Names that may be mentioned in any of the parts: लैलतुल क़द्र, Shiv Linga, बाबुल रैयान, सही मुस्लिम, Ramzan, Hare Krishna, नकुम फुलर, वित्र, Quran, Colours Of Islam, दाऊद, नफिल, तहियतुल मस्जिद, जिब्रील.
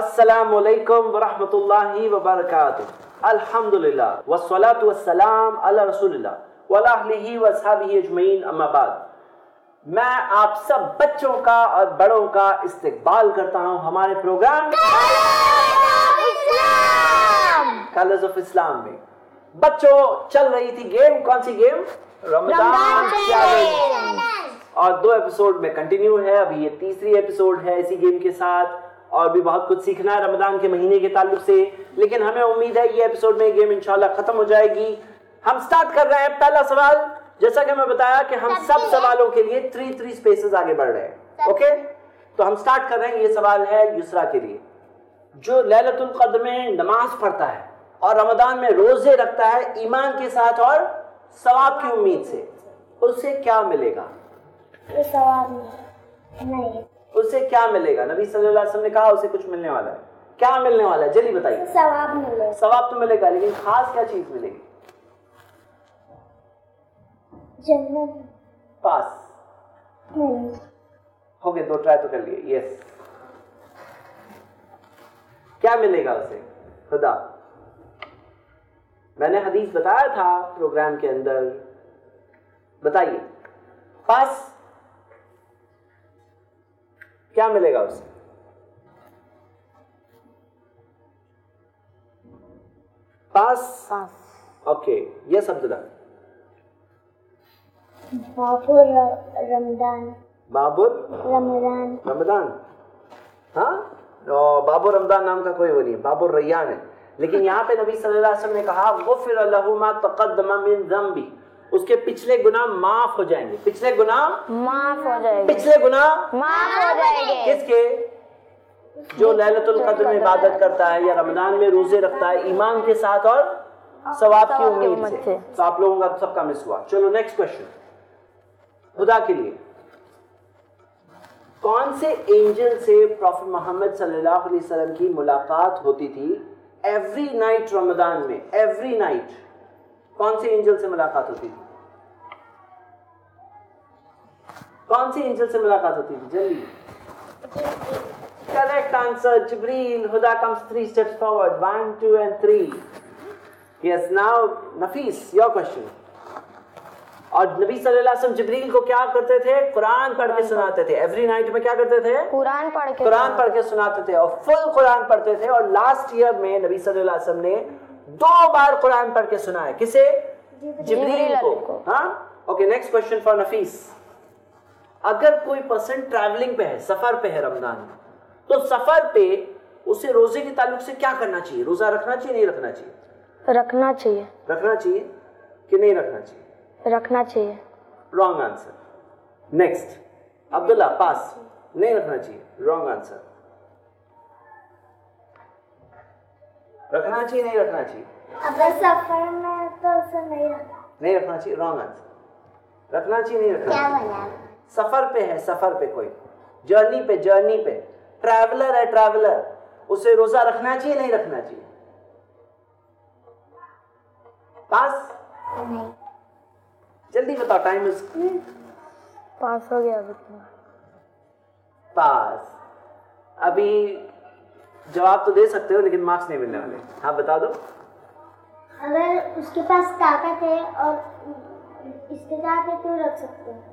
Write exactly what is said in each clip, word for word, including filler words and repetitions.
अस्सलामु अलैकुम व रहमतुल्लाहि व बरकातुहू। अल्हम्दुलिल्लाह वस्सलातु वस्सलाम अला रसूलिल्लाह व अला अहलिहि व अस्हाबिहि अजमईन, अम्मा बाद। मैं आप सब बच्चों का और बड़ों का इस्तकबाल करता हूँ हमारे प्रोग्राम कलर्स ऑफ इस्लाम में। बच्चों, चल रही थी गेम, कौन सी गेम? रमजान चैलेंज, और दो एपिसोड में कंटिन्यू है। अभी ये तीसरी एपिसोड है इसी गेम के साथ, और भी बहुत कुछ सीखना है रमज़ान के महीने के ताल्लुक से। लेकिन हमें उम्मीद है ये एपिसोड में गेम इंशाल्लाह खत्म हो जाएगी। हम स्टार्ट कर रहे हैं। पहला सवाल, जैसा कि मैं बताया कि हम सब सवालों के लिए थ्री थ्री स्पेसेस आगे बढ़ रहे हैं। ओके, तो हम स्टार्ट कर रहे हैं। ये सवाल है युसरा के लिए, जो लैलतुल क़द्र में नमाज पढ़ता है और रमज़ान में रोजे रखता है ईमान के साथ और सवाब की उम्मीद से, उसे क्या मिलेगा? नहीं, उसे क्या मिलेगा? नबी सल्लल्लाहु अलैहि वसल्लम ने कहा उसे कुछ मिलने वाला है। क्या मिलने वाला है, जल्दी बताइए। सवाब मिलेगा। सवाब तो मिलेगा, लेकिन खास क्या चीज मिलेगी? जन्नत। पास हो गए, दो ट्राई तो कर लिए। यस, क्या मिलेगा उसे? खुदा। मैंने हदीस बताया था प्रोग्राम के अंदर, बताइए। पास, क्या मिलेगा उसे? पास, पास। ओके, ये शब्द बाबुल रमजान, बाबुल रमजान, रमजान। हाँ, बाबुल रमजान नाम का कोई वो नहीं है, बाबुल रैयान है। लेकिन यहाँ पे नबी सल्लल्लाहु अलैहि वसल्लम ने कहा गुफिर लहु मा तक़द्दम मिन ज़म्बी, उसके पिछले गुनाह माफ हो जाएंगे। पिछले गुनाह माफ हो जाएंगे। पिछले गुनाह माफ हो जाएंगे। किसके? जो लैलतुल क़द्र में इबादत करता है या रमजान में रोजे रखता है ईमान के साथ और सवाब की उम्मीद से। तो आप लोगों का सबका मिस हुआ। चलो नेक्स्ट क्वेश्चन, खुदा के लिए, कौन से एंजल से प्रॉफिट मोहम्मद सल्लल्लाहु अलैहि वसल्लम की मुलाकात होती थी एवरी नाइट रमजान में? एवरी नाइट कौन से एंजल से मुलाकात होती थी? कौन से एंजल से मुलाकात होती थी? जल्दी। Correct answer, जिब्रील। Huda comes three steps forward, one, two, and three. Yes, now, Nafees, your question. और नबी सल्लल्लाहु अलैहि वसल्लम जिब्रील को क्या करते थे? कुरान पढ़ के सुनाते थे। एवरी नाइट में क्या करते थे? कुरान पढ़ के, कुरान पढ़ के सुनाते थे, और फुल कुरान पढ़ते थे। और लास्ट ईयर में नबी सल्लल्लाहु अलैहि वसल्लम ने दो बार कुरान पढ़ के सुना है। किसे? जिब्रील को। हाँ, ओके। नेक्स्ट क्वेश्चन फॉर नफीस, अगर कोई पर्सन ट्रैवलिंग पे है, सफर पे है रमजान, तो सफर पे उसे रोजे के ताल्लुक से क्या करना चाहिए? रोजा रखना चाहिए, नहीं रखना चाहिए? रखना चाहिए। रखना चाहिए कि नहीं रखना चाहिए? रखना चाहिए। Wrong answer. Next, Abdullah. Pass, नहीं रखना चाहिए। Wrong answer. रखना चाहिए, नहीं रखना चाहिए? अगर सफर में तो उसे नहीं रखना, नहीं रखना चाहिए। Wrong answer. रखना चाहिए, नहीं रखना चाहिए? क्या बना? सफर पे है, सफर पे, कोई जर्नी पे, जर्नी पे ट्रैवलर है, ट्रैवलर, उसे रोजा रखना चाहिए, नहीं रखना चाहिए? पास? नहीं। जल्दी बताओ, टाइम इज पास हो गया। पास, अभी जवाब तो दे सकते हो लेकिन मार्क्स नहीं मिलने वाले। हाँ, बता दो। अगर उसके पास ताकत है और इस्तेदाद है तो रख सकते हैं।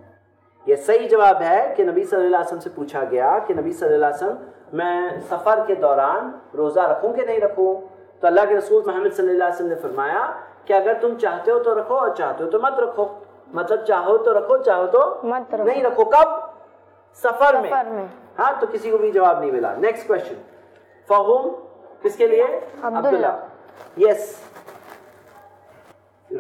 ये सही जवाब है कि नबी सल्लल्लाहु अलैहि वसल्लम से पूछा गया कि नबी सल्लल्लाहु अलैहि वसल्लम, मैं सफर के दौरान रोजा रखूं कि नहीं रखूं? तो अल्लाह के रसूल मोहम्मद सल्लल्लाहु अलैहि वसल्लम ने फरमाया कि अगर तुम चाहते हो तो रखो और चाहते हो तो मत रखो। मतलब चाहो तो रखो, चाहो तो मत रखो, नहीं रखो। कब? सफर में। हाँ, तो किसी को भी जवाब नहीं मिला। नेक्स्ट क्वेश्चन, फाहूम, किसके लिए? अब्दुल्ला। यस,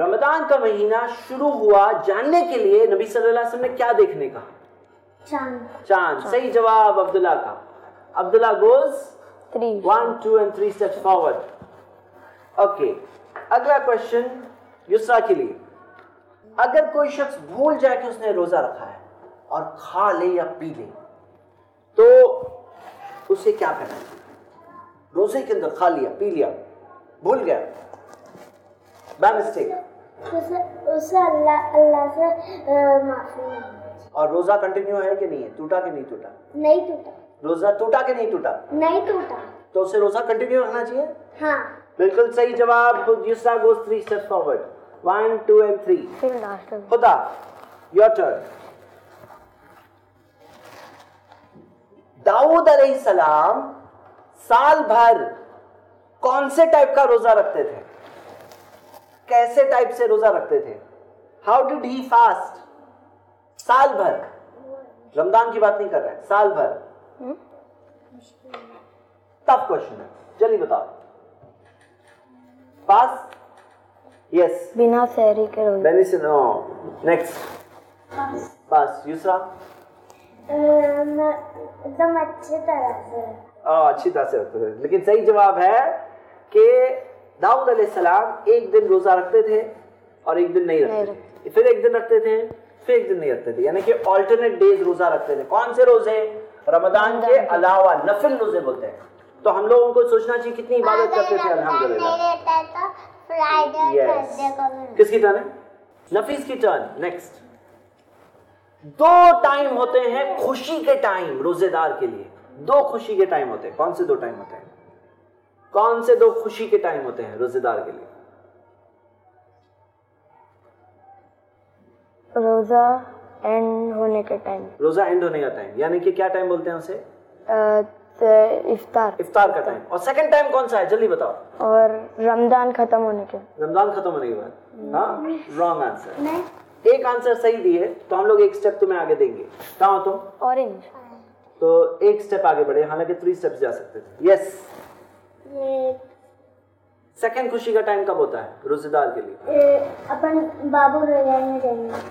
रमजान का महीना शुरू हुआ जानने के लिए नबी सल्लल्लाहु अलैहि वसल्लम ने क्या देखने का? चांद। चांद, सही जवाब अब्दुल्ला का। Abdullah goes three, one, two and three steps forward. Okay, अगला क्वेश्चन युसरा के लिए, अगर कोई शख्स भूल जाए कि उसने रोजा रखा है और खा ले या पी ले तो उसे क्या करना है? रोजे के अंदर खा लिया, पी लिया, भूल गया, बाय मिस्टेक, उसे अल्लाह अल्लाह से माफी मांगो। और रोजा कंटिन्यू है कि नहीं है? टूटा कि नहीं टूटा? नहीं टूटा। रोजा टूटा कि नहीं टूटा? नहीं टूटा। तो उसे रोजा कंटिन्यू रखना चाहिए। हाँ। बिल्कुल सही जवाब। Jissa goes three steps forward, one two and three. खुदा योर टर्न। दाऊद अलैहिस्सलाम साल भर कौन से टाइप का रोजा रखते थे? कैसे टाइप से रोजा रखते थे? How did he fast? साल भर, रमजान की बात नहीं कर रहे हैं, साल भर। टफ क्वेश्चन है, जल्दी बताओ। फास्ट? यस, बिना सहरी के रोजा। मैंने सुना। नेक्स्ट। फास्ट। यूसरा? एकदम अच्छी तरह से। अच्छी तरह से रखते थे। लेकिन सही जवाब है कि दाऊद अलैहिस्सलाम एक दिन रोजा रखते थे और एक दिन नहीं रखते, फिर एक दिन रखते थे, फिर एक दिन नहीं रखते थे, यानी कि ऑल्टरनेट डेज रोजा रखते थे। कौन से रोजे? रमजान के अलावा नफिल रोजे बोलते हैं। तो हम लोगों को सोचना चाहिए कितनी इबादत करते थे। अल्हम्दुलिल्लाह। किसकी टर्न है? नफीस की टर्न। नेक्स्ट। दो टाइम होते हैं खुशी के टाइम रोजेदार के लिए। दो खुशी के टाइम होते हैं। कौन से दो टाइम होते हैं? कौन से दो खुशी के टाइम होते हैं रोजेदार के लिए? रोजा एंड होने के टाइम। रोजा एंड होने का टाइम, यानी कि क्या टाइम बोलते हैं उसे? इफ्तार। इफ्तार का टाइम। और सेकंड टाइम कौन सा है? जल्दी बताओ। और रमजान खत्म होने के। रमजान खत्म होने के बाद। हाँ, रॉन्ग आंसर। एक आंसर सही दिए तो हम लोग एक स्टेप तुम्हें आगे देंगे। कहाँ हो तुम? ऑरेंज। तो एक स्टेप आगे बढ़े, हालांकि थ्री स्टेप्स जा सकते थे। यस। सेकंड खुशी का टाइम कब होता है रोजेदार के लिए? अपन बाबू रोजा में जाएंगे।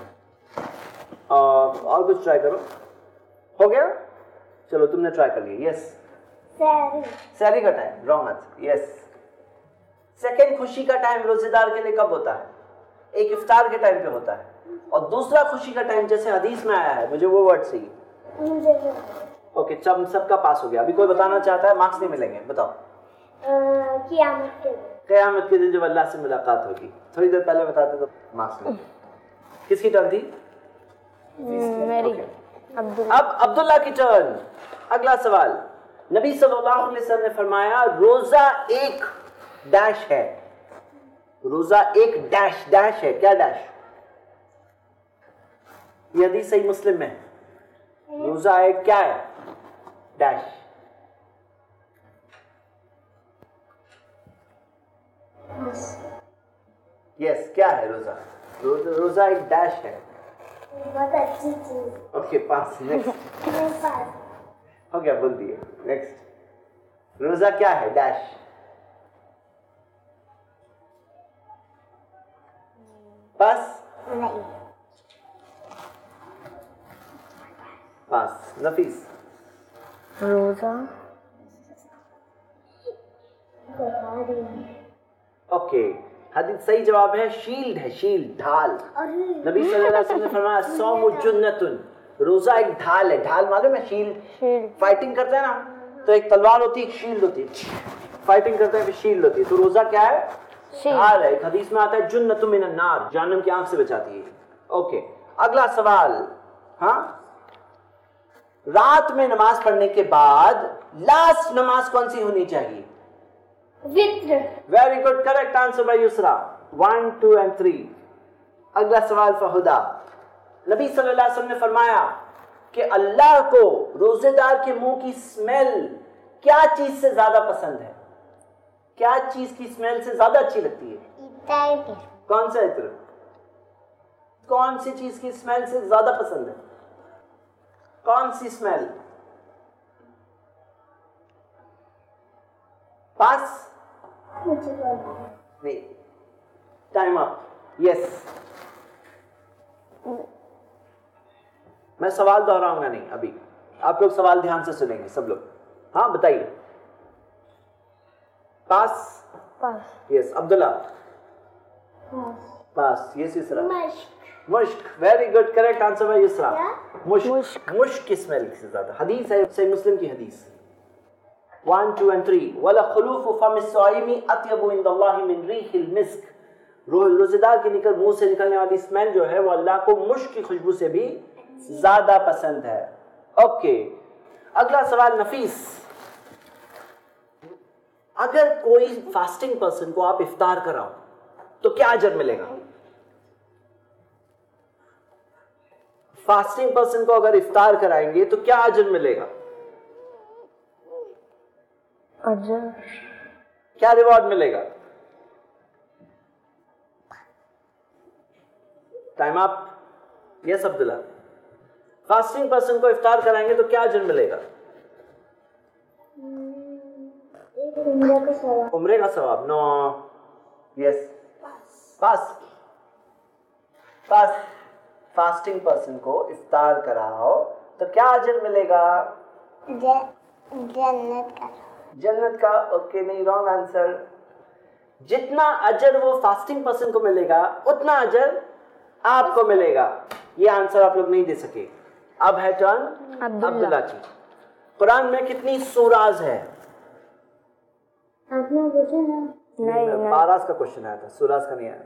और कुछ ट्राई करो। हो गया? चलो, तुमने ट्राई कर लिया। यस। सैरी। सैरी का time. Wrong answer. Yes. Second खुशी का टाइम रोजेदार के लिए कब होता है? एक इफ्तार के टाइम पे होता है। और दूसरा खुशी का टाइम जैसे हदीस में आया है, मुझे वो वर्ड चाहिए। ओके, सब सबका पास हो गया। अभी कोई बताना चाहता है? मार्क्स नहीं मिलेंगे, बताओ। क़यामत के दिन। क़यामत के दिन जब अल्लाह से मुलाकात होगी। थोड़ी देर पहले बताते तो मार्क्स मिलते। किसकी टर्न थी? मेरी। अब अब्दुल्ला की टर्न। अगला सवाल। नबी सल्लल्लाहु अलैहि वसल्लम ने फरमाया, रोजा एक डैश है। रोजा एक डैश डैश है। क्या डैश? ये हदीस सही मुस्लिम में। रोजा एक क्या है? डैश। यस, क्या है रोजा? रोजा एक डैश है। बहुत अच्छी चीज। Okay, pass. Next. Pass. Okay, बोल दिए। नेक्स्ट। रोजा क्या है? डैश। पास। नहीं। पास। नफीस। रोजा। ओके, हदीस सही जवाब है शील्ड है। शील्ड, ढाल। नबी सल्लल्लाहु अलैहि वसल्लम ने फरमाया, सौमु जुन्नतुन। रोजा एक ढाल है। ढाल मालूम है? शील्ड। फाइटिंग करते हैं ना, तो एक तलवार होती है, एक शील्ड होती है। फाइटिंग करते हैं फिर शील्ड होती है। तो रोजा क्या है? ढाल है। एक हदीस में आता है जुन्नतुन मिनन नार, जहन्नम की आग से बचाती है। ओके, अगला सवाल। हाँ, रात में नमाज पढ़ने के बाद लास्ट नमाज कौन सी होनी चाहिए? वित्र। Very good, correct answer by Yusra. One two and three. अगला सवाल फहुदा। नबी सल्लल्लाहु अलैहि वसल्लम ने फरमाया कि अल्लाह को रोजेदार के मुंह की स्मेल क्या चीज से ज्यादा पसंद है? क्या चीज की स्मेल से ज्यादा अच्छी लगती है? कौन सा इत्र? कौन सी चीज की स्मेल से ज्यादा पसंद है? कौन सी स्मेल? पास। नहीं। Time up. यस। मैं सवाल दोहराऊंगा नहीं अभी, आप लोग सवाल ध्यान से सुनेंगे सब लोग। हाँ, बताइए। Pass. Pass. Yes. Abdullah. Pass. Yes. Yusra. मुश्क। मुश्क। Very good, correct answer by Yusra. मुश्क। मुश्क की स्मेल से ज्यादा। हदीस है, सही मुस्लिम की हदीस। One two and three. वला खुलूफु फम सौइमी अतयबु इंदल्लाहि मिन रीहिल मिस्क। रोजेदार के निकल मुंह से निकलने वाली स्मेल जो है वो अल्लाह को मुश्क की खुशबू से भी ज्यादा पसंद है। ओके, अगला सवाल। नफीस। अगर कोई फास्टिंग पर्सन को आप इफ्तार कराओ तो क्या अजर मिलेगा? फास्टिंग पर्सन को अगर इफ्तार कराएंगे तो क्या अजर मिलेगा? अजर, क्या रिवॉर्ड मिलेगा? टाइम आप, यस अब्दुल्ला, फास्टिंग पर्सन को इफ्तार कराएंगे तो क्या अजर मिलेगा? उम्रे का सवाब। उम्रे का सवाब, no, yes, pass, pass. Fasting person को इफ्तार कराओ तो क्या अजर मिलेगा? जन्नत का, जन्नत का। ओके, नहीं, रॉन्ग आंसर। जितना अजर वो फास्टिंग पर्सन को मिलेगा उतना अजर आपको मिलेगा। ये आंसर आप लोग नहीं दे सके। अब है टर्न अब्दुल्ला जी। कुरान में कितनी सूराज है? बाराज का क्वेश्चन आया था, सूराज का नहीं आया।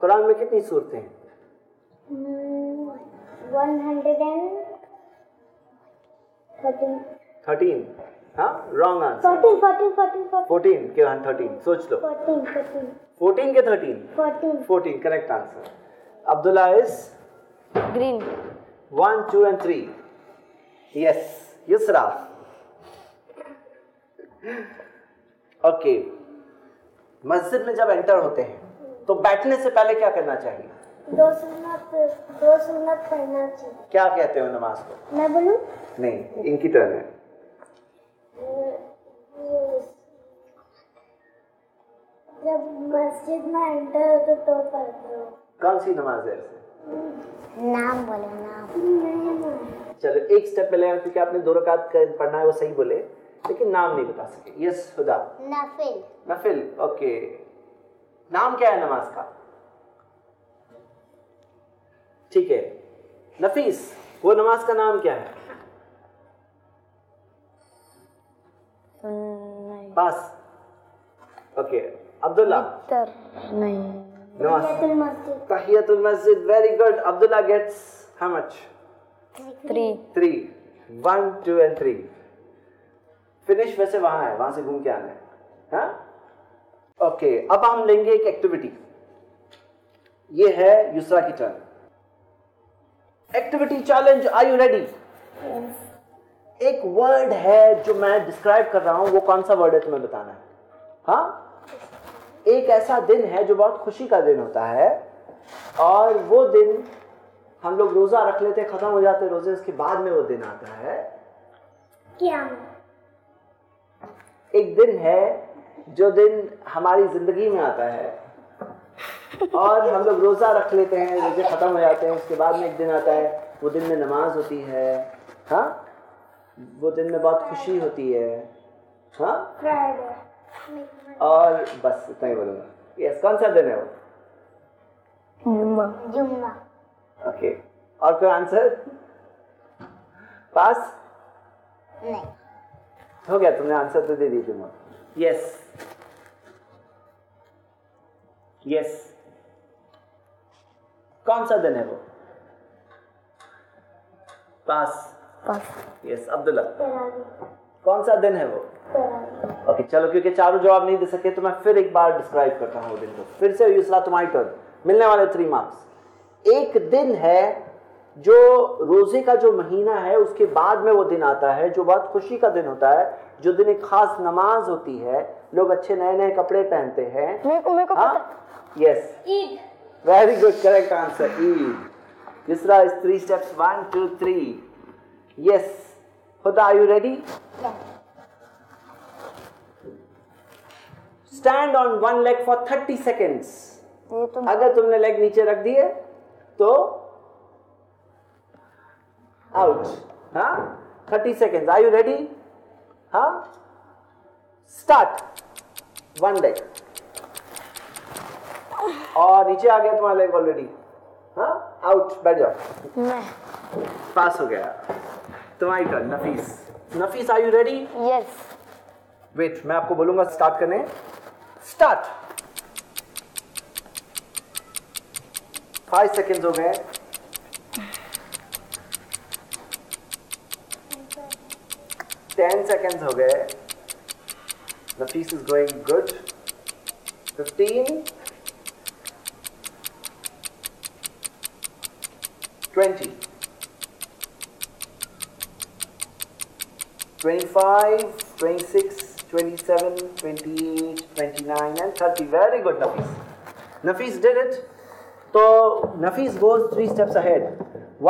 कुरान में कितनी सूरतें हैं? थर्टीन। हाँ, रॉन्ग आंसर। फोर्टीन के थर्टीन, सोच लो। फोर्टीन के thirteen, fourteen correct answer. Abdullah is green. One two and three, yes Yusra. Okay, मस्जिद में जब एंटर होते हैं तो बैठने से पहले क्या करना चाहिए? दो सुन्नत, दो सुन्नत पढ़ना चाहिए। क्या कहते हो नमाज को? मैं बोलूं? नहीं, इनकी टर्न है। जब मस्जिद में एंटर होते तो पढ़ो। कौन सी नमाज है? नाम बोलो, नाम। चलो, एक स्टेप पहले हैं क्योंकि आपने दो रकात पढ़ना है, वो सही बोले लेकिन नाम नहीं बता सके। यस हुदा, नफिल। नफिल, ओके। नाम क्या है नमाज का? ठीक है, नफीस। वो नमाज का नाम क्या है? पास। ओके, अब्दुल्ला। नहीं, तहियतुल मस्जिद। तहियतुल मस्जिद, very good. Abdullah gets how much? Three. Three, one two and three. Finish वैसे वहां है, वहां से घूम के आना है। हाँ, ओके। अब हम लेंगे एक एक्टिविटी। ये है युसरा की turn. Activity challenge, are you ready? एक वर्ड है जो मैं डिस्क्राइब कर रहा हूं, वो कौन सा वर्ड है तुम्हें बताना है। हाँ, एक ऐसा दिन है जो बहुत खुशी का दिन होता है और वो दिन हम लोग रोजा रख लेते, खत्म हो जाते रोजे, उसके बाद में वो दिन आता है। क्या एक दिन है जो दिन हमारी जिंदगी में आता है और हम लोग रोजा रख लेते हैं, रोजे खत्म हो जाते हैं, उसके बाद में एक दिन आता है, वो दिन में नमाज होती है। हाँ, वो दिन में बहुत खुशी होती है। हाँ, और बस इतना ही बोलूंगा। यस, कौन सा दिन है वो? जुम्मा। जुम्मा, ओके। और कोई आंसर? पास? नहीं, हो गया, तुमने आंसर तो दे दी जुम्मा। यस, यस, कौन सा दिन है वो? पास, पास। यस, अब्दुल्ला, कौन सा दिन है वो? ओके, okay, चलो, क्योंकि चारों जवाब नहीं दे सके तो मैं फिर एक बार डिस्क्राइब करता हूँ दिन को। फिर से यूसरा, तुम्हारी टर्न, मिलने वाले थ्री मार्क्स। एक दिन है जो रोजे का जो महीना है उसके बाद में वो दिन आता है जो बहुत खुशी का दिन होता है, जो दिन एक खास नमाज होती है, लोग अच्छे नए नए कपड़े पहनते हैं। हाँ, yes, Eid, very good, correct answer, Eid. तीसरा is three steps, one two three. Yes Huda, are you ready? Stand on one leg for thirty seconds. अगर तुमने लेग नीचे रख दिए तो Out. Huh? thirty seconds. Are you ready? Huh? Start. One leg. और नीचे आ गया तुम्हारा leg already. हाँ? Out. बैठ जाओ। नहीं। Pass हो गया। तुम्हारी turn. Nafees. Nafees, are you ready? Yes. Wait, मैं आपको बोलूँगा start करने। Start. Five seconds हो गए। टेन सेकेंड्स हो गए। The piece is going good. fifteen. twenty. twenty-five, twenty-six, twenty-seven, twenty-eight, twenty-nine and thirty. Very good, Nafis. Nafis did it. So, Nafis goes three steps ahead.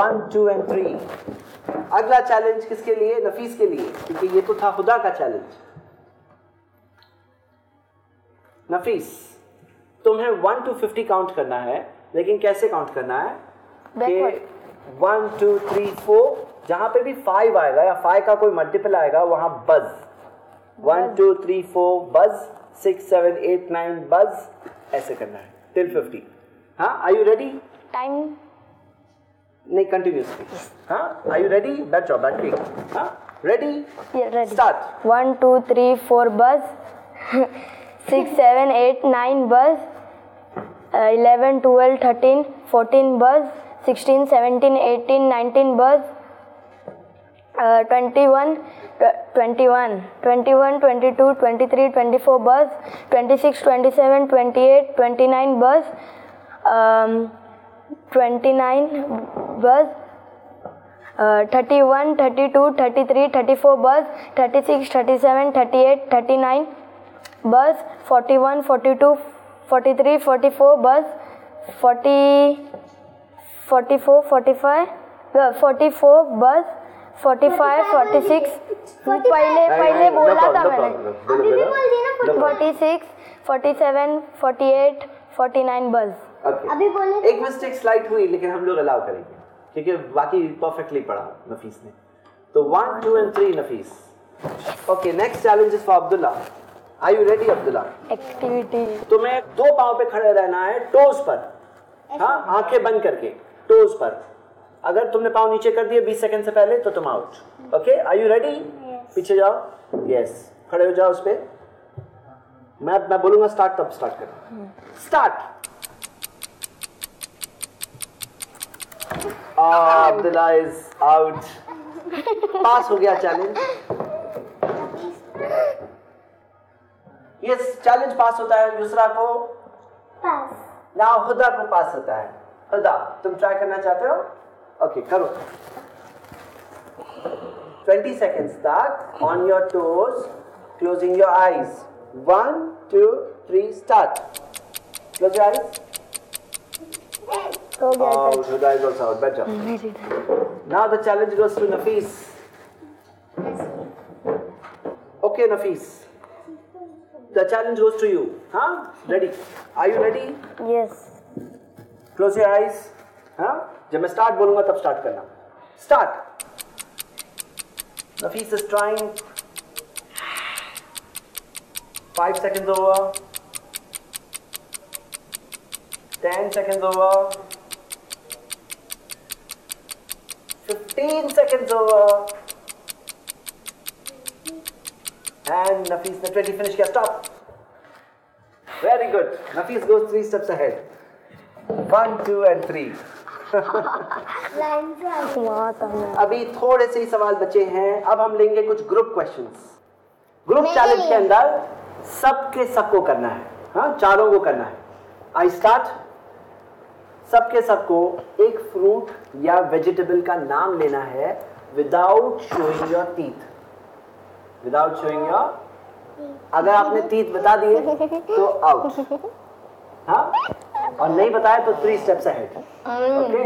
One, two and three. अगला challenge किसके लिए? नफीस के लिए, क्योंकि ये तो था खुदा का चैलेंज। नफीस, तुम्हें वन टू फिफ्टी काउंट करना है, लेकिन कैसे काउंट करना है कि वन टू थ्री फोर, जहाँ पे भी फाइव आएगा या फाइव का कोई मल्टीपल आएगा वहाँ buzz. One two three four buzz, six seven eight nine buzz, ऐसे करना है टिल फिफ्टी। हाँ, आर यू रेडी? टाइम नहीं, कंटिन्यूसली। हाँ, आर यू रेडी? बैठ जाओ, बैठ ठीक। हाँ, ready? Start. One two three four buzz, six seven eight nine buzz, eleven twelve thirteen fourteen buzz, sixteen seventeen eighteen nineteen buzz, twenty one twenty one twenty one twenty two twenty three twenty four बज, twenty six twenty seven twenty eight twenty nine buzz, twenty nine buzz, thirty one thirty two thirty three thirty four buzz, thirty six thirty seven thirty eight thirty nine buzz, forty one forty two forty three forty four buzz, forty forty four forty five forty four buzz, forty five forty six पहले पहले बोला था मैंने, forty six forty seven forty eight forty nine buzz. Okay. अभी बोले एक mistake slight हुई, लेकिन हम लोग अलाउ करेंगे क्योंकि बाकी परफेक्टली पढ़ा नफीस ने। तो one two and three Nafees. Okay, next challenge is for Abdullah. Are you ready Abdullah? Activity, तुम्हें दो पांव पे खड़े रहना है, टोज पर। हाँ, आंखें बंद करके टोज पर। अगर तुमने पांव नीचे कर दिए बीस सेकंड से पहले तो तुम out. Okay, are you ready? पीछे जाओ, यस, खड़े हो जाओ उस पे। मैं मैं बोलूंगा स्टार्ट तब स्टार्ट करना। Start. Ah, Abdullah is out. Pass हो गया चैलेंज। यस, चैलेंज पास होता है। दूसरा को पास। ना, हुदा को पास होता है। हुदा, तुम ट्राई करना चाहते हो? ओके, okay, करो। ट्वेंटी सेकेंड्स तक on your toes, closing your eyes. One two three start. Close your eyes. So oh, Huda is also out. Better. Now the challenge goes to Nafis. Okay, Nafis. The challenge goes to you. Huh? Ready? Are you ready? Yes. Close your eyes. Huh? जब मैं start बोलूँगा तब start करना. Start. Nafis is trying. Five seconds over. Ten seconds over. fifteen seconds over. And Nafis, the twenty finish kiya. Stop. Very good. Nafis goes three steps ahead. One, two and three. अभी थोड़े से ही सवाल बचे हैं। अब हम लेंगे कुछ ग्रुप क्वेश्चंस। ग्रुप चैलेंज के अंदर सबके सबको करना है। हाँ, चारों को करना है। I start. सबके सबको एक फ्रूट या वेजिटेबल का नाम लेना है without showing your teeth. Without showing your, अगर आपने टीथ बता दिए तो आउट। हाँ, और नहीं बताया तो three steps ahead. Okay,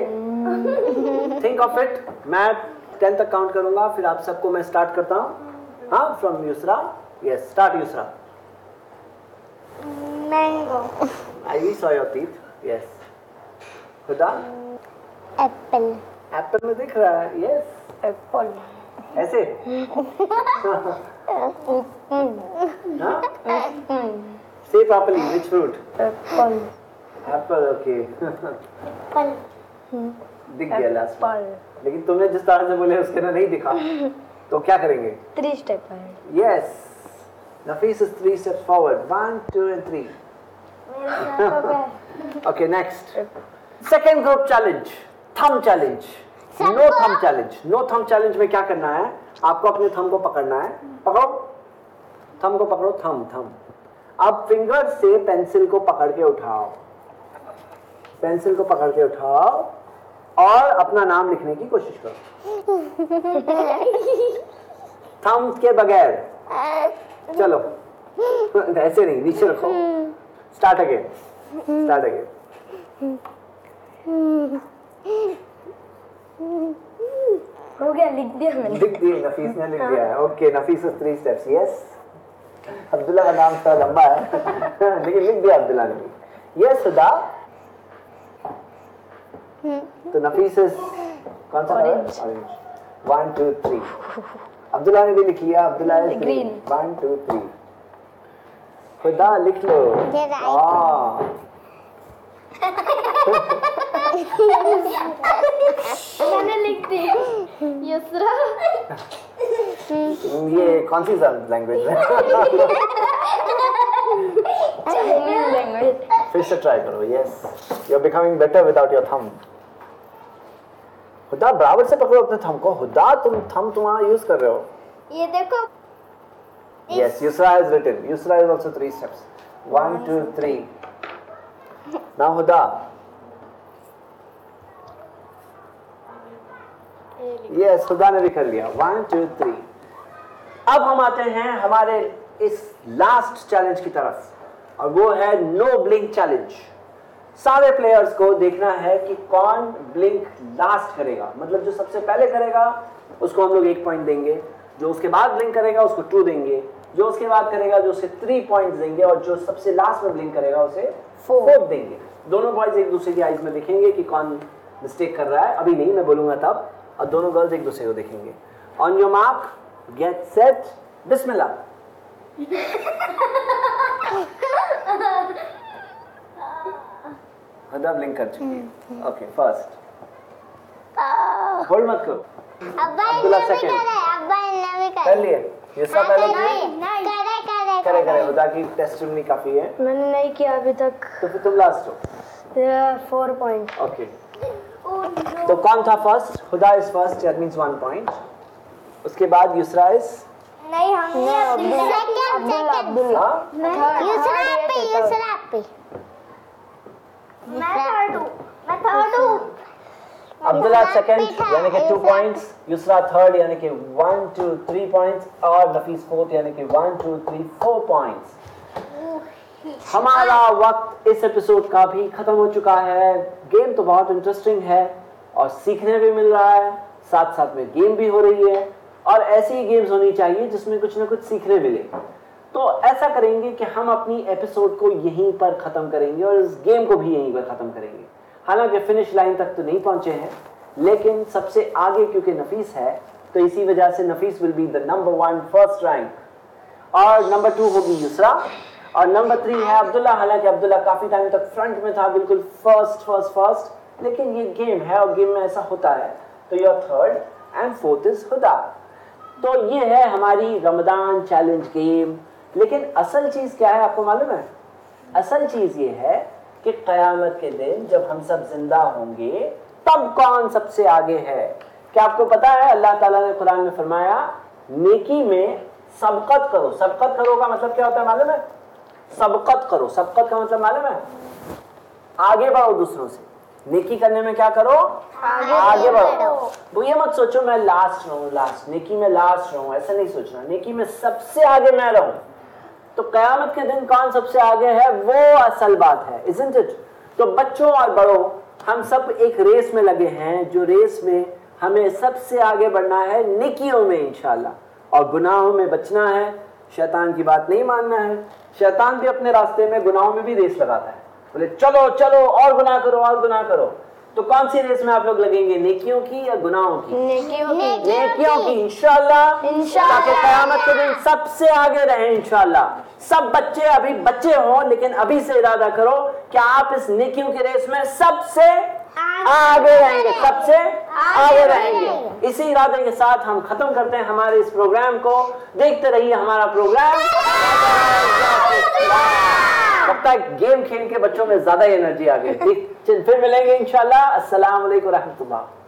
think of it. मैं टेन तक काउंट करूंगा, फिर आप सबको मैं स्टार्ट करता हूँ। हाँ, from Yusra. Yes, start Yusra. Mango. I saw your teeth. Yes. Apple. Apple में दिख रहा है। Yes, apple. ऐसे। Say properly which fruit? Apple. Apple, okay. Apple. दिख गया लास्ट में, लेकिन तुमने जिस तरह से बोले उसके ना नहीं दिखा, तो क्या करेंगे? Three step है। Yes. Nafis is three steps forward. One, two and three. Okay, next. Second group challenge, thumb challenge. No thumb challenge. No thumb challenge में क्या करना है? आपको अपने थम को पकड़ना है। पकड़ो। थम को पकड़ो, थम थम। अब फिंगर से पेंसिल को पकड़ के उठाओ, पेंसिल को पकड़ के उठाओ और अपना नाम लिखने की कोशिश करो थम के बगैर। चलो ऐसे नहीं, नीचे रखो। Start again, start again. हो गया, लिख दिया मैंने। लिख दिया, नफीस ने लिख दिया है। ओके, नफीस उस थ्री स्टेप्स, यस। अब्दुल्ला का नाम थोड़ा लंबा है लेकिन लिख दिया अब्दुल्ला ने भी। यस सुधा, तो नफीस इज कौन सा orange? One two three. Abdullah ने भी लिख लिया, Abdullah is green. One two three, खुदा लिख लो। मैंने लिख दी यसरा। ये कौन सी लैंग्वेज है? Chinese language. फिर से ट्राई करो। Yes, you are becoming better without your thumb. Huda, बराबर से पकड़ो अपने थम को। हुदा, तुम थम तुम्हारा यूज कर रहे हो, ये देखो। Yes, Yusra is written. Yusra is also three steps, one two three. Now Huda, yes, Huda ने भी कर लिया, वन टू थ्री। अब हम आते हैं हमारे इस लास्ट चैलेंज की तरफ, और वो है नो ब्लिंक चैलेंज। सारे प्लेयर्स को देखना है कि कौन ब्लिंक लास्ट करेगा, मतलब जो सबसे पहले करेगा उसको हम लोग एक पॉइंट देंगे, जो उसके बाद ब्लिंक करेगा उसको टू देंगे, जो उसके बाद करेगा जो उसे थ्री पॉइंट्स देंगे, और जो सबसे लास्ट में ब्लिंक करेगा उसे फोर देंगे। दोनों बॉयज एक दूसरे की आईज में देखेंगे कि कौन मिस्टेक कर रहा है। अभी नहीं, मैं बोलूंगा तब। और दोनों गर्ल्स एक दूसरे को देखेंगे। On your mark, get set, बिस्मिल्लाह। खुदा ब्लिंक कर चुकी है। Okay, first. होल्ड मत करो। अब्बा इनने भी करे, अब्बा इनने भी करे। कर लिए। ये सब पहले करे करे करे करे। खुदा की टेस्टिमनी काफी है। मैंने नहीं किया अभी तक। तो फिर तुम लास्ट हो। Four point. ओके, तो कौन था फर्स्ट? खुदा is first, that means one point. उसके बाद युसरा इज नहीं, हमने सेकंड सेकंड। हां, युसरा पे युसरा पे मैं थर्ड हूं, मैं थर्ड हूं। अब्दुल्ला सेकंड यानी कि टू पॉइंट्स, युसरा थर्ड यानी कि वन टू थ्री पॉइंट्स, और नफीस फोर्थ यानी कि one two three four points. हमारा वक्त इस एपिसोड का भी खत्म हो चुका है। गेम तो बहुत इंटरेस्टिंग है और सीखने भी मिल रहा है, साथ साथ में गेम भी हो रही है, और ऐसी ही गेम्स होनी चाहिए जिसमें कुछ ना कुछ सीखने मिले। तो ऐसा करेंगे कि हम अपनी एपिसोड को यहीं पर ख़त्म करेंगे और इस गेम को भी यहीं पर ख़त्म करेंगे। हालांकि फिनिश लाइन तक तो नहीं पहुंचे हैं, लेकिन सबसे आगे क्योंकि नफीस है, तो इसी वजह से Nafees will be the number one first rank, और नंबर टू होगी युसरा, और नंबर थ्री है अब्दुल्ला। हालांकि अब्दुल्ला काफ़ी टाइम तक फ्रंट में था, बिल्कुल फर्स्ट फर्स्ट फर्स्ट, लेकिन ये गेम है और गेम में ऐसा होता है। तो your third and fourth is Huda. तो ये है हमारी रमदान चैलेंज गेम। लेकिन असल चीज़ क्या है आपको मालूम है? असल चीज़ ये है कि क़यामत के दिन जब हम सब जिंदा होंगे, तब कौन सबसे आगे है। क्या आपको पता है अल्लाह ताला ने कुरान में फरमाया, नेकी में सबकत करो। सबकत करो का मतलब क्या होता है मालूम है? सबकत करो, सबकत का मतलब मालूम है? आगे बढ़ो दूसरों से। नेकी करने में क्या करो? आगे, आगे बढ़ो। वो ये मत सोचो मैं लास्ट रहूँ, लास्ट नेकी में लास्ट रहूँ, ऐसा नहीं सोचना। नेकी में सबसे आगे मैं रहूँ। तो क़यामत के दिन कौन सबसे आगे है, वो असल बात है, isn't it? तो बच्चों और बड़ों, हम सब एक रेस में लगे हैं, जो रेस में हमें सबसे आगे बढ़ना है नेकियों में इंशाल्लाह, और गुनाहों में बचना है। शैतान की बात नहीं मानना है। शैतान भी अपने रास्ते में गुनाहों में भी रेस लगाता है, बोले चलो चलो और गुनाह करो और गुनाह करो। तो कौन सी रेस में आप लोग लगेंगे, नेकियों की या गुनाहों की? नेकियों की, नेकियों की इंशाल्लाह, ताकि क़यामत के दिन सबसे आगे रहें इंशाल्लाह। सब बच्चे अभी बच्चे हों, लेकिन अभी से इरादा करो कि आप इस नेकियों की रेस में सबसे आगे रहेंगे, सबसे आगे रहेंगे। इसी इरादे के साथ हम खत्म करते हैं हमारे इस प्रोग्राम को। देखते रहिए हमारा प्रोग्राम। तब तक गेम खेल के बच्चों में ज्यादा एनर्जी आ गई। फिर मिलेंगे इंशाल्लाह। अस्सलाम वालेकुम रहमतुल्लाह।